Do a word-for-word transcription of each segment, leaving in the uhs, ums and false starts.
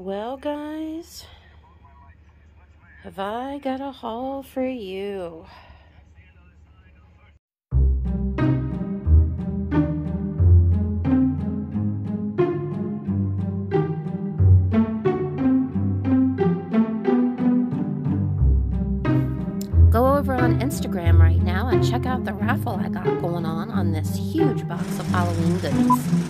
Well, guys, have I got a haul for you? Go over on Instagram right now and check out the raffle I got going on on this huge box of Halloween goodies.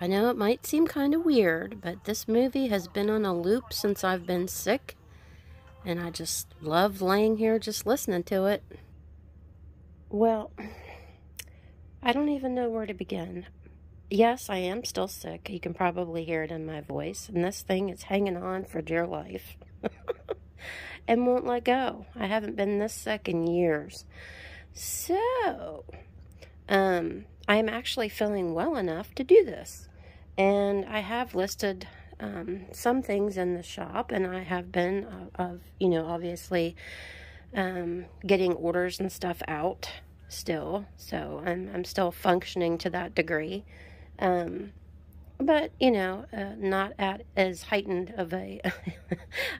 I know it might seem kind of weird, but this movie has been on a loop since I've been sick, and I just love laying here just listening to it. Well, I don't even know where to begin. Yes, I am still sick. You can probably hear it in my voice. And this thing is hanging on for dear life. And won't let go. I haven't been this sick in years. So, um, I am actually feeling well enough to do this. And I have listed um, some things in the shop. And I have been, uh, of you know, obviously um, getting orders and stuff out. Still, so I'm, I'm still functioning to that degree, um, but you know, uh, not at as heightened of a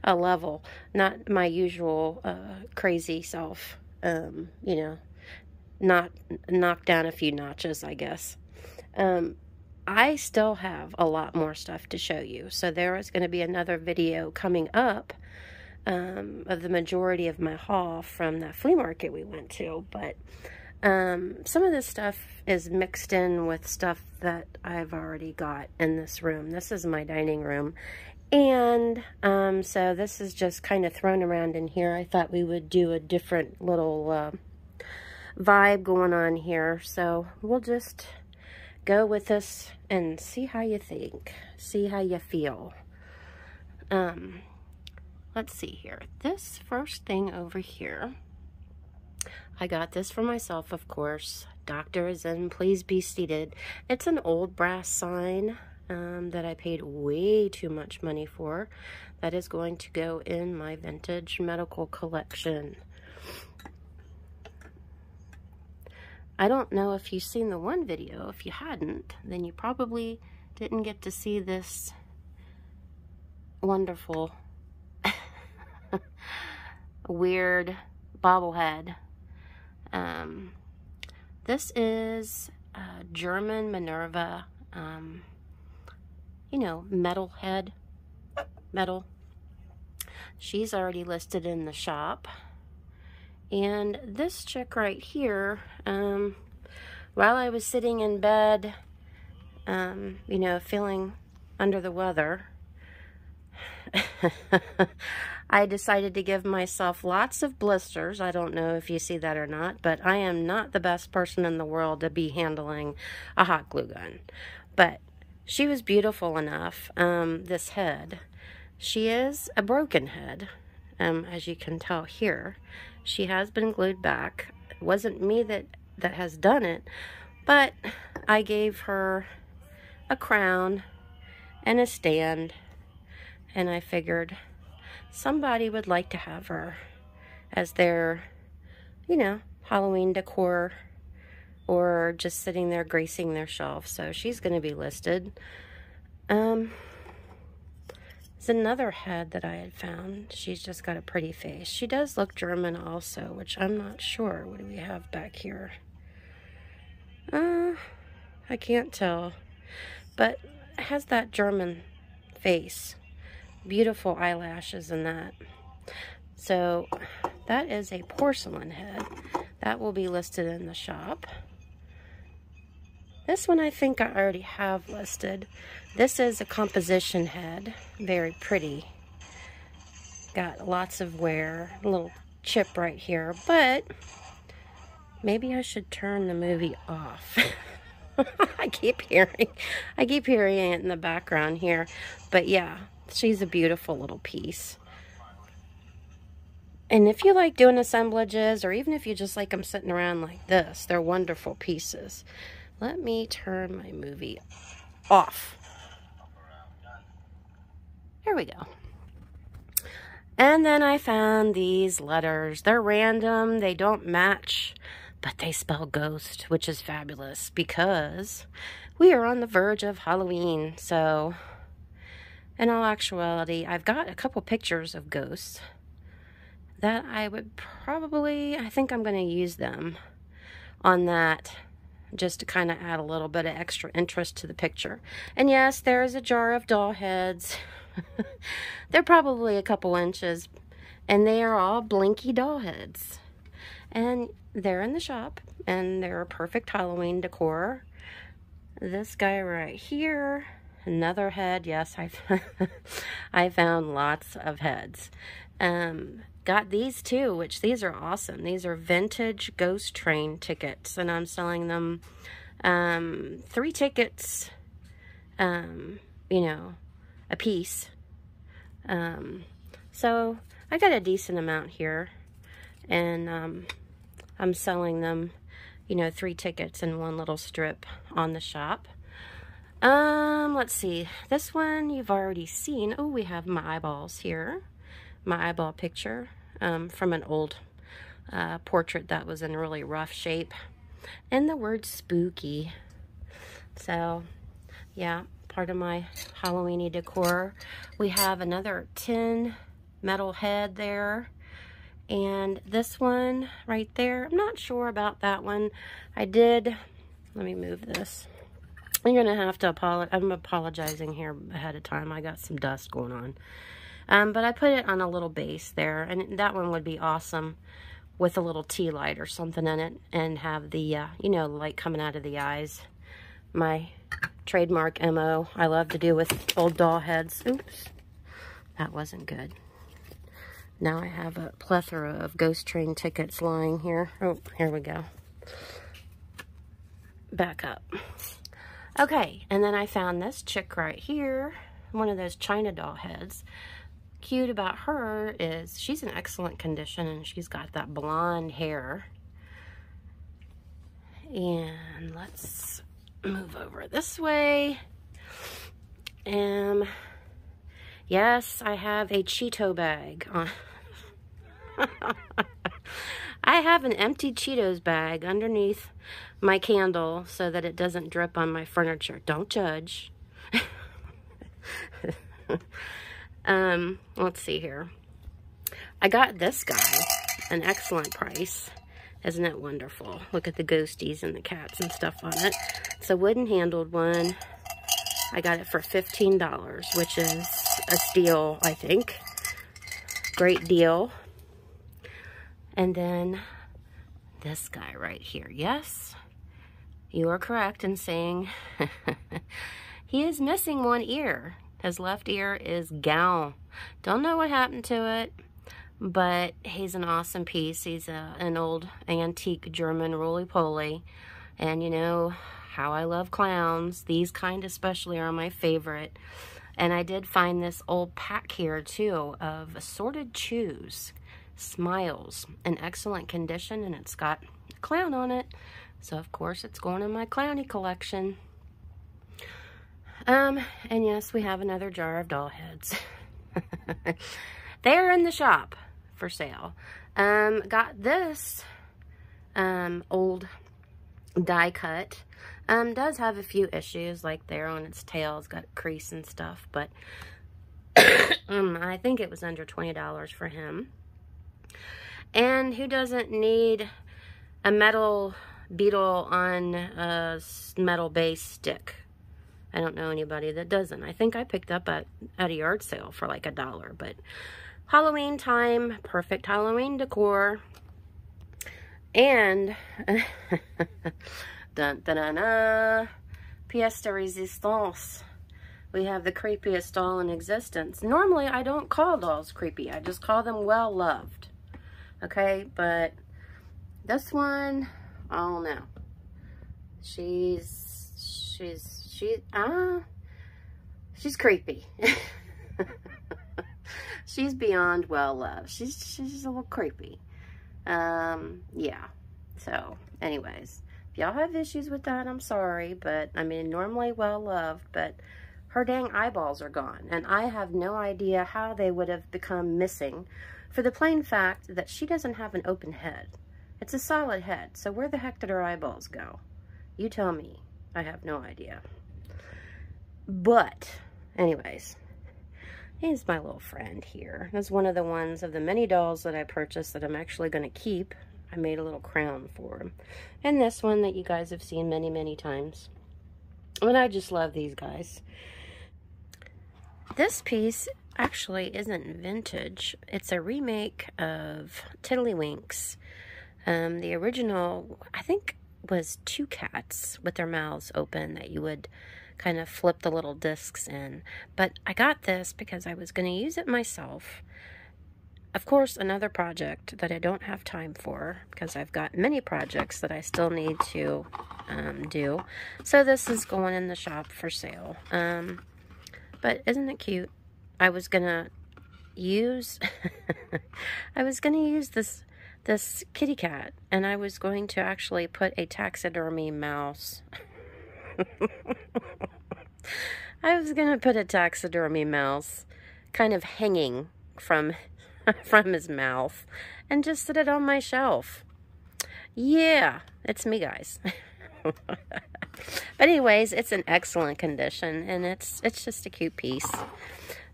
a level, not my usual uh, crazy self. Um, you know, not knocked down a few notches, I guess. Um, I still have a lot more stuff to show you, so there is going to be another video coming up um, of the majority of my haul from that flea market we went to, but. Um, some of this stuff is mixed in with stuff that I've already got in this room. This is my dining room. And, um, so this is just kind of thrown around in here. I thought we would do a different little, uh, vibe going on here. So we'll just go with this and see how you think, see how you feel. Um, let's see here. This first thing over here. I got this for myself, of course. Doctor is in, please be seated. It's an old brass sign um, that I paid way too much money for. That is going to go in my vintage medical collection. I don't know if you've seen the one video. If you hadn't, then you probably didn't get to see this wonderful, weird bobblehead. Um, this is uh, German Minerva, um, you know, metal head, metal. She's already listed in the shop. And this chick right here, um, while I was sitting in bed, um, you know, feeling under the weather, I decided to give myself lots of blisters. I don't know if you see that or not, but I am not the best person in the world to be handling a hot glue gun. But she was beautiful enough, um, this head. She is a broken head, um, as you can tell here. She has been glued back. It wasn't me that, that has done it, but I gave her a crown and a stand, and I figured somebody would like to have her as their, you know, Halloween decor or just sitting there gracing their shelf. So she's going to be listed. Um, there's another head that I had found. She's just got a pretty face. She does look German also, which I'm not sure. What do we have back here? Uh, I can't tell. But it has that German face. Beautiful eyelashes and that. So that is a porcelain head that will be listed in the shop. This one I think I already have listed. This is a composition head, very pretty, got lots of wear, a little chip right here, but maybe I should turn the movie off. I keep hearing I keep hearing it in the background here, but yeah, she's a beautiful little piece. And if you like doing assemblages, or even if you just like them sitting around like this, they're wonderful pieces. Let me turn my movie off. There we go. And then I found these letters. They're random, they don't match, but they spell ghost, which is fabulous because we are on the verge of Halloween. So in all actuality, I've got a couple pictures of ghosts that I would probably, I think I'm going to use them on that just to kind of add a little bit of extra interest to the picture. And yes, there is a jar of doll heads. They're probably a couple inches, and they are all blinky doll heads. And they're in the shop, and they're a perfect Halloween decor. This guy right here, another head. Yes, I've I found lots of heads. Um, got these too, which these are awesome. These are vintage ghost train tickets, and I'm selling them um, three tickets, um, you know, a piece. Um, so I got a decent amount here, and um, I'm selling them, you know, three tickets in one little strip on the shop. Um, let's see. This one you've already seen. Oh, we have my eyeballs here. My eyeball picture um, from an old uh, portrait that was in really rough shape. And the word spooky. So, yeah, part of my Halloween-y decor. We have another tin metal head there. And this one right there, I'm not sure about that one. I did, let me move this. I'm going to have to apologize. I'm apologizing here ahead of time. I got some dust going on. Um, but I put it on a little base there. And that one would be awesome with a little tea light or something in it. And have the, uh, you know, light coming out of the eyes. My trademark M O I love to do with old doll heads. Oops. That wasn't good. Now I have a plethora of ghost train tickets lying here. Oh, here we go. Back up. Okay, and then I found this chick right here. One of those China doll heads. Cute about her is she's in excellent condition, and she's got that blonde hair. And let's move over this way. Um, yes, I have a Cheeto bag on. I have an empty Cheetos bag underneath my candle so that it doesn't drip on my furniture. Don't judge. um, let's see here. I got this guy an excellent price. Isn't it wonderful? Look at the ghosties and the cats and stuff on it. It's a wooden-handled one. I got it for fifteen dollars, which is a steal, I think. Great deal. And then this guy right here. Yes, you are correct in saying he is missing one ear. His left ear is gone. Don't know what happened to it, but he's an awesome piece. He's a, an old antique German roly-poly. And you know how I love clowns. These kind especially are my favorite. And I did find this old pack here too of assorted chews. Smiles in excellent condition, and it's got a clown on it, so of course it's going in my clowny collection. Um and yes, we have another jar of doll heads. They're in the shop for sale. Um got this um old die cut. Um does have a few issues, like there on its tail it's got a crease and stuff, but um, I think it was under twenty dollars for him. And who doesn't need a metal beetle on a metal base stick? I don't know anybody that doesn't. I think I picked up at, at a yard sale for like a dollar. But Halloween time, perfect Halloween decor. And dun, dun, dun, dun, pièce de résistance. We have the creepiest doll in existence. Normally, I don't call dolls creepy. I just call them well-loved. Okay, but this one, oh no, she's, she's, she, ah, uh, she's creepy. She's beyond well-loved. She's, she's a little creepy. Um, yeah. So, anyways, if y'all have issues with that, I'm sorry, but I mean, normally well-loved, but her dang eyeballs are gone, and I have no idea how they would have become missing, for the plain fact that she doesn't have an open head. It's a solid head, so where the heck did her eyeballs go? You tell me. I have no idea. But, anyways, here's my little friend here. That's one of the ones of the many dolls that I purchased that I'm actually going to keep. I made a little crown for him. And this one that you guys have seen many, many times. And I just love these guys. This piece actually isn't vintage. It's a remake of Tiddlywinks. Um, the original, I think, was two cats with their mouths open that you would kind of flip the little discs in. But I got this because I was going to use it myself. Of course, another project that I don't have time for, because I've got many projects that I still need to um, do. So this is going in the shop for sale. Um, but isn't it cute? I was going to use... I was going to use this, this kitty cat, and I was going to actually put a taxidermy mouse... I was going to put a taxidermy mouse kind of hanging from... from his mouth and just sit it on my shelf. Yeah, it's me, guys. But anyways, it's in excellent condition, and it's it's just a cute piece.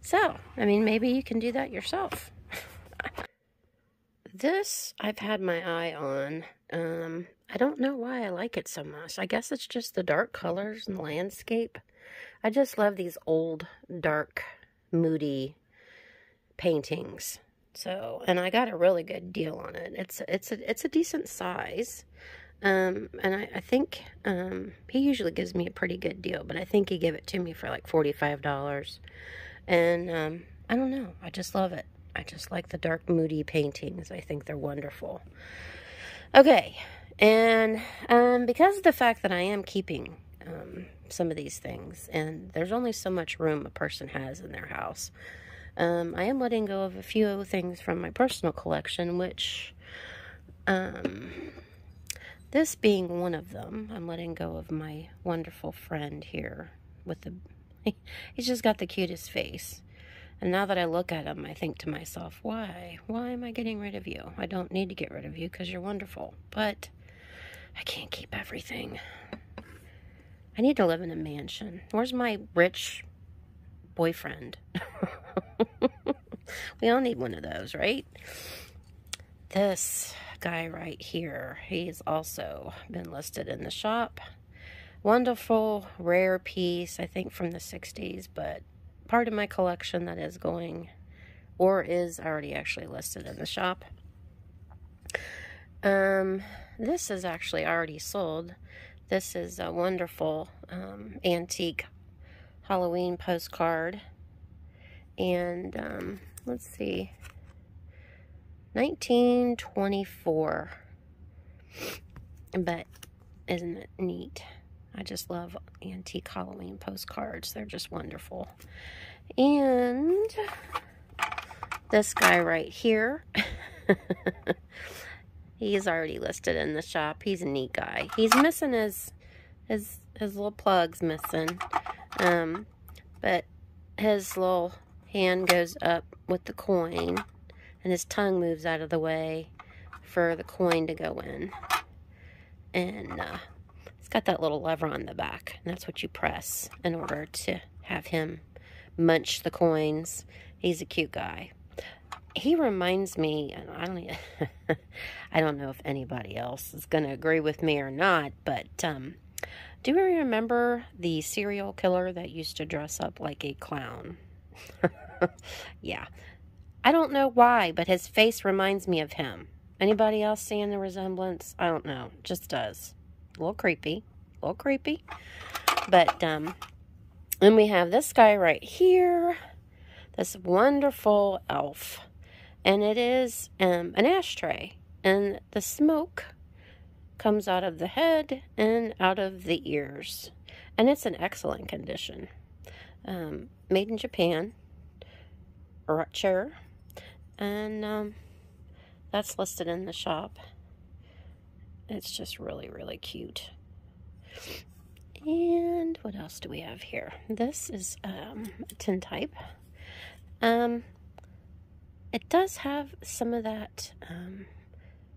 So, I mean, maybe you can do that yourself. This I've had my eye on. Um, I don't know why I like it so much. I guess it's just the dark colors and landscape. I just love these old, dark, moody paintings. So, and I got a really good deal on it. It's it's a it's a decent size, um, and I, I think um, he usually gives me a pretty good deal, but I think he gave it to me for like forty-five dollars. And um, I don't know. I just love it. I just like the dark, moody paintings. I think they're wonderful. Okay, and um, because of the fact that I am keeping um, some of these things, and there's only so much room a person has in their house. Um, I am letting go of a few things from my personal collection, which, um, this being one of them, I'm letting go of my wonderful friend here with the, he's just got the cutest face. And now that I look at him, I think to myself, why, why am I getting rid of you? I don't need to get rid of you because you're wonderful, but I can't keep everything. I need to live in a mansion. Where's my rich boyfriend? We all need one of those, right? This guy right here, he's also been listed in the shop. Wonderful, rare piece, I think from the sixties, but part of my collection that is going, or is already actually listed in the shop. Um, this is actually already sold. This is a wonderful um, antique Halloween postcard. And, um, let's see, nineteen twenty-four, but isn't it neat? I just love antique Halloween postcards. They're just wonderful. And this guy right here, he's already listed in the shop. He's a neat guy. He's missing his, his, his little plug's missing, um, but his little... hand goes up with the coin, and his tongue moves out of the way for the coin to go in. And uh, it's got that little lever on the back, and that's what you press in order to have him munch the coins. He's a cute guy. He reminds me, and I don't, I don't know if anybody else is going to agree with me or not, but um, do you remember the serial killer that used to dress up like a clown? Yeah, I don't know why, but his face reminds me of him. Anybody else seeing the resemblance? I don't know, just does. A little creepy, a little creepy. But um, and we have this guy right here, this wonderful elf, and it is um, an ashtray, and the smoke comes out of the head and out of the ears, and it's in excellent condition. Um, made in Japan, Rutcher, and um, that's listed in the shop. It's just really, really cute. And what else do we have here? This is um, a tin type. Um, it does have some of that, um,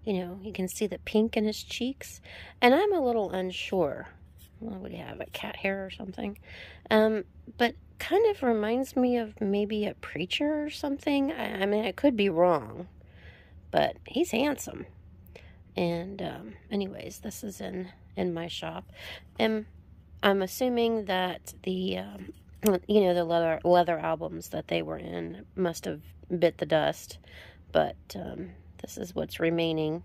you know, you can see the pink in his cheeks. And I'm a little unsure. Well, what do you have, a cat hair or something? Um, but kind of reminds me of maybe a preacher or something. I, I mean, I could be wrong, but he's handsome. And um, anyways, this is in, in my shop. And I'm assuming that the, um, you know, the leather, leather albums that they were in must have bit the dust. But um, this is what's remaining.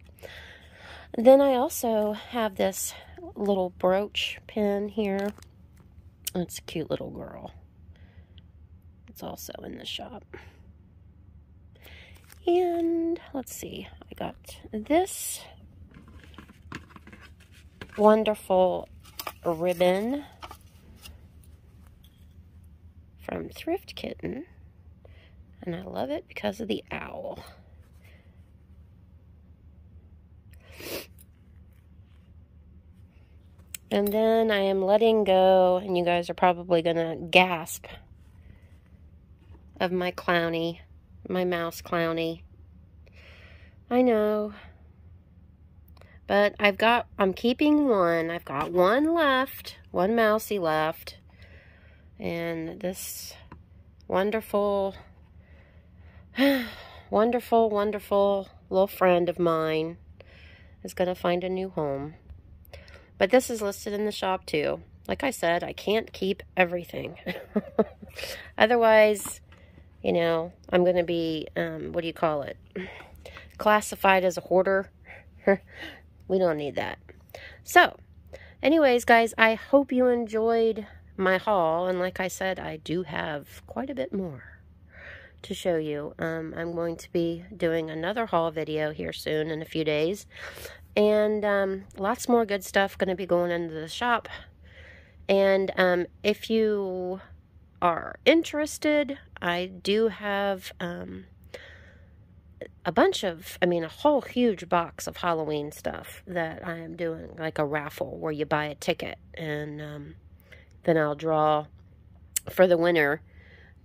Then I also have this little brooch pin here. It's a cute little girl. It's also in the shop. And let's see, I got this wonderful ribbon from Thrift Kitten, and I love it because of the owl. And then I am letting go, and you guys are probably gonna gasp, of my clowny, my mouse clowny. I know, but I've got, I'm keeping one. I've got one left, one mousey left, and this wonderful, wonderful, wonderful little friend of mine is gonna find a new home. But this is listed in the shop too. Like I said, I can't keep everything. Otherwise, you know, I'm going to be, um, what do you call it? Classified as a hoarder. We don't need that. So, anyways, guys, I hope you enjoyed my haul. And like I said, I do have quite a bit more to show you. Um, I'm going to be doing another haul video here soon in a few days. And um, lots more good stuff going to be going into the shop. And um, if you are interested, I do have um, a bunch of, I mean, a whole huge box of Halloween stuff that I am doing, like a raffle where you buy a ticket. And um, then I'll draw for the winner.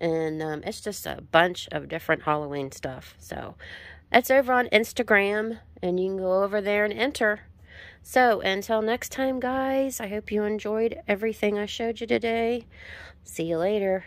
And um, it's just a bunch of different Halloween stuff. So that's over on Instagram, and you can go over there and enter. So, until next time, guys, I hope you enjoyed everything I showed you today. See you later.